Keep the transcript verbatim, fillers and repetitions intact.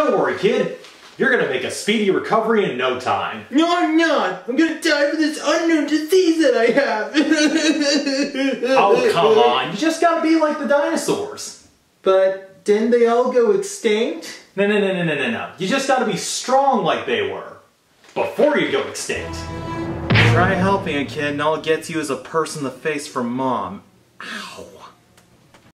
Don't worry, kid. You're gonna make a speedy recovery in no time. No, I'm not. I'm gonna die for this unknown disease that I have. Oh, come on. You just gotta be like the dinosaurs. But didn't they all go extinct? No, no, no, no, no, no, no. You just gotta be strong like they were before you go extinct. Try helping a kid and all it gets you is a purse in the face from Mom. Ow.